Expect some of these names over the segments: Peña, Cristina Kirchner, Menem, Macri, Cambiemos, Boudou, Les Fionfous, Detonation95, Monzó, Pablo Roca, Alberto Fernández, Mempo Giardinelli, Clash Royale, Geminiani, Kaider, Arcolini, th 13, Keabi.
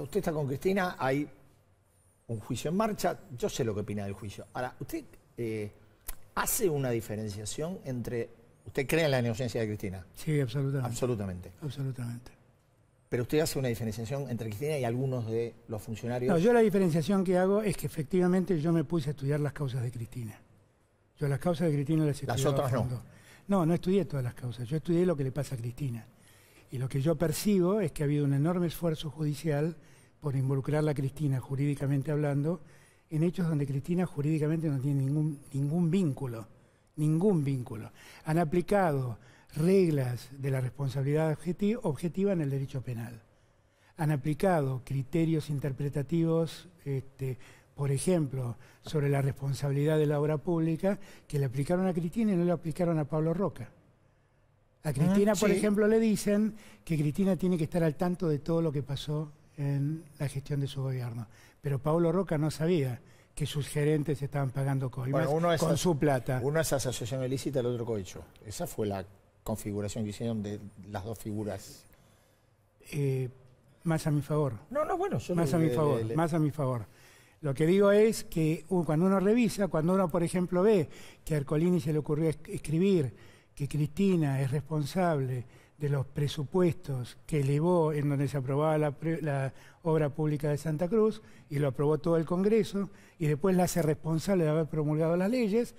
usted está con Cristina, hay un juicio en marcha, yo sé lo que opina del juicio. Ahora, usted hace una diferenciación entre... ¿Usted cree en la inocencia de Cristina? Sí, absolutamente. Absolutamente. Absolutamente. Pero usted hace una diferenciación entre Cristina y algunos de los funcionarios... No, yo la diferenciación que hago es que efectivamente yo me puse a estudiar las causas de Cristina. Yo las causas de Cristina las estudié. ¿Las otras no? No, no estudié todas las causas. Yo estudié lo que le pasa a Cristina. Y lo que yo percibo es que ha habido un enorme esfuerzo judicial por involucrarla a Cristina, jurídicamente hablando, en hechos donde Cristina jurídicamente no tiene ningún vínculo. Ningún vínculo. Han aplicado reglas de la responsabilidad objetiva en el derecho penal. Han aplicado criterios interpretativos, por ejemplo, sobre la responsabilidad de la obra pública, que le aplicaron a Cristina y no le aplicaron a Pablo Roca. A Cristina, por ejemplo, le dicen que Cristina tiene que estar al tanto de todo lo que pasó en la gestión de su gobierno. Pero Pablo Roca no sabía que sus gerentes estaban pagando coimas con su plata. Uno es asociación ilícita, el otro cohecho. Esa fue la configuración que hicieron de las dos figuras. Más a mi favor. No, no, bueno. Más a mi favor, más a mi favor. Lo que digo es que cuando uno revisa, cuando uno, por ejemplo, ve que a Arcolini se le ocurrió escribir que Cristina es responsable de los presupuestos que elevó en donde se aprobaba la obra pública de Santa Cruz, y lo aprobó todo el Congreso, y después la hace responsable de haber promulgado las leyes,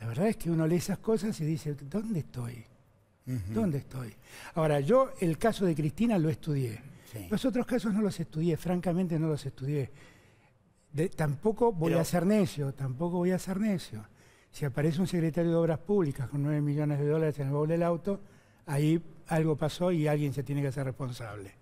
la verdad es que uno lee esas cosas y dice, ¿dónde estoy? ¿Dónde estoy? Ahora, yo el caso de Cristina lo estudié. Sí. Los otros casos no los estudié, francamente no los estudié. Tampoco voy a ser necio, tampoco voy a ser necio. Si aparece un secretario de Obras Públicas con $9 millones en el baúl del auto, ahí algo pasó y alguien se tiene que hacer responsable.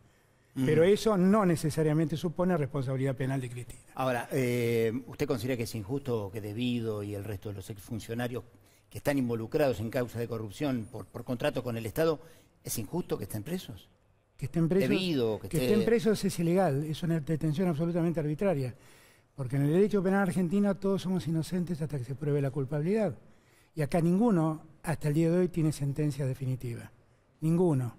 Pero eso no necesariamente supone responsabilidad penal de Cristina. Ahora, ¿usted considera que es injusto que Debido y el resto de los exfuncionarios que están involucrados en causas de corrupción por contrato con el Estado, es injusto que estén presos? Que estén presos, Debido, que estén presos es ilegal, es una detención absolutamente arbitraria. Porque en el derecho penal argentino todos somos inocentes hasta que se pruebe la culpabilidad. Y acá ninguno, hasta el día de hoy, tiene sentencia definitiva. Ninguno.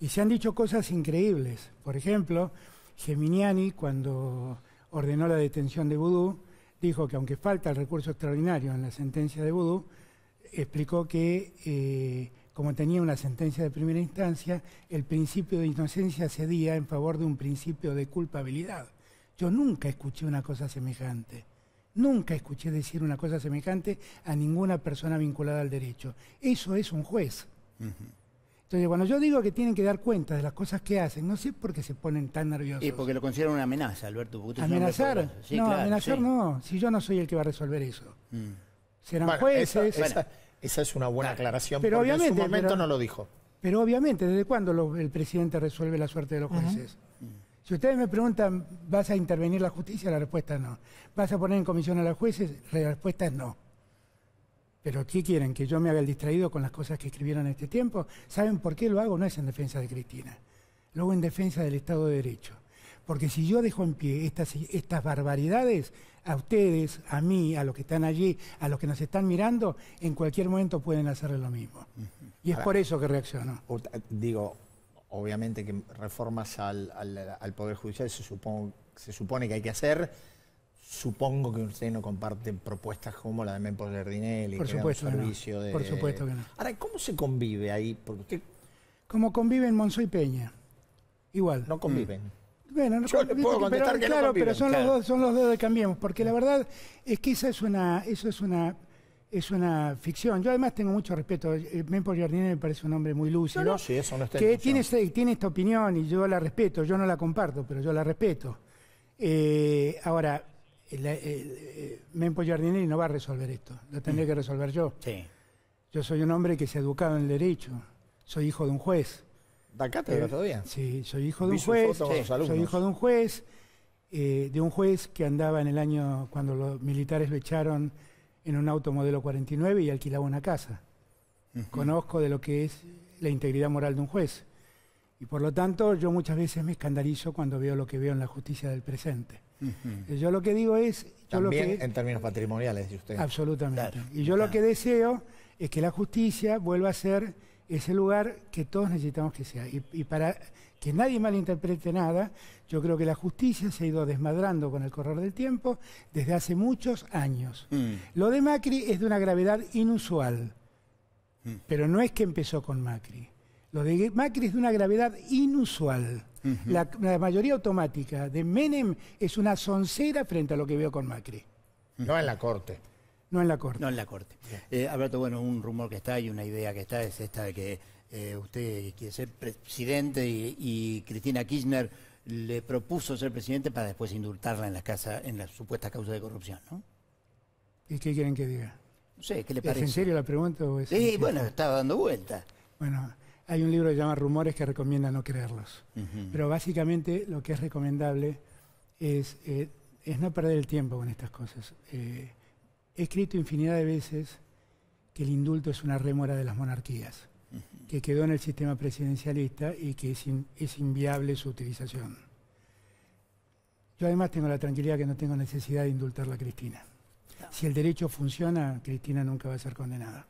Y se han dicho cosas increíbles. Por ejemplo, Geminiani, cuando ordenó la detención de Boudou, dijo que aunque falta el recurso extraordinario en la sentencia de Boudou, explicó que, como tenía una sentencia de primera instancia, el principio de inocencia cedía en favor de un principio de culpabilidad. Yo nunca escuché una cosa semejante, nunca escuché decir una cosa semejante a ninguna persona vinculada al derecho. Eso es un juez. Entonces, bueno, yo digo que tienen que dar cuenta de las cosas que hacen, no sé por qué se ponen tan nerviosos. Y porque lo consideran una amenaza, Alberto. ¿Amenazar? Sí, no, claro, amenazar sí. No, si yo no soy el que va a resolver eso. Serán jueces. Esa es una buena aclaración, pero porque obviamente, en su momento no lo dijo. Pero obviamente, ¿desde cuándo el presidente resuelve la suerte de los jueces? Si ustedes me preguntan, ¿vas a intervenir la justicia? La respuesta es no. ¿Vas a poner en comisión a los jueces? La respuesta es no. ¿Pero qué quieren? ¿Que yo me haga el distraído con las cosas que escribieron en este tiempo? ¿Saben por qué lo hago? No es en defensa de Cristina. Lo hago en defensa del Estado de Derecho. Porque si yo dejo en pie estas barbaridades, a ustedes, a mí, a los que están allí, a los que nos están mirando, en cualquier momento pueden hacerle lo mismo. Y es por eso que reacciono. Digo... Obviamente que reformas al Poder Judicial se supone que hay que hacer. Supongo que usted no comparte propuestas como la de Mempo Giardinelli. Por supuesto que no. Por supuesto que no. Ahora, ¿cómo se convive ahí? Porque usted... Como conviven Monzó y Peña. Igual. No conviven. Bueno, no conviven, puedo contestar pero, que claro, no conviven. Pero son, claro. Los dos de Cambiemos. Porque la verdad es que eso es una ficción. Yo además tengo mucho respeto. Mempo Giardinelli me parece un hombre muy lúcido. No, no, sí, eso no está que tiene esta opinión y yo la respeto. Yo no la comparto, pero yo la respeto. Ahora, Mempo Giardinelli no va a resolver esto. Lo tendré que resolver yo. Sí. Yo soy un hombre que se ha educado en el derecho. Soy hijo de un juez. ¿Da cátedra todavía? Sí, soy hijo de un juez. Soy hijo de un juez. De un juez que andaba en el año cuando los militares lo echaron en un auto modelo 49 y alquilaba una casa. Conozco de lo que es la integridad moral de un juez. Y por lo tanto, yo muchas veces me escandalizo cuando veo lo que veo en la justicia del presente. Yo lo que digo es... También en términos patrimoniales, dice usted. Absolutamente. Claro. Y yo lo que deseo es que la justicia vuelva a ser es el lugar que todos necesitamos que sea. Y para que nadie malinterprete nada, yo creo que la justicia se ha ido desmadrando con el correr del tiempo desde hace muchos años. Lo de Macri es de una gravedad inusual, pero no es que empezó con Macri. Lo de Macri es de una gravedad inusual. La mayoría automática de Menem es una soncera frente a lo que veo con Macri. No en la corte. No en la corte. No en la corte. Alberto, bueno, un rumor que está y una idea que está es esta de que usted quiere ser presidente y Cristina Kirchner le propuso ser presidente para después indultarla en la casa, en la supuesta causa de corrupción, ¿no? ¿Y qué quieren que diga? No sé, ¿qué le parece? ¿Es en serio la pregunta o es...? Sí, bueno, estaba dando vuelta. Bueno, hay un libro que se llama Rumores que recomienda no creerlos. Pero básicamente lo que es recomendable es no perder el tiempo con estas cosas. He escrito infinidad de veces que el indulto es una rémora de las monarquías, que quedó en el sistema presidencialista y que es inviable su utilización. Yo además tengo la tranquilidad que no tengo necesidad de indultar a Cristina. Si el derecho funciona, Cristina nunca va a ser condenada.